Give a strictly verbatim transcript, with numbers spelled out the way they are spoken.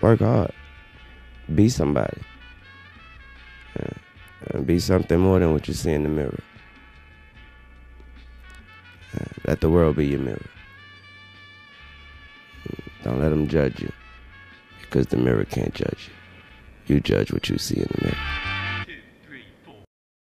Work hard. Be somebody. Yeah. And be something more than what you see in the mirror. Yeah. Let the world be your mirror. Don't let them judge you, because the mirror can't judge you. You judge what you see in the mirror.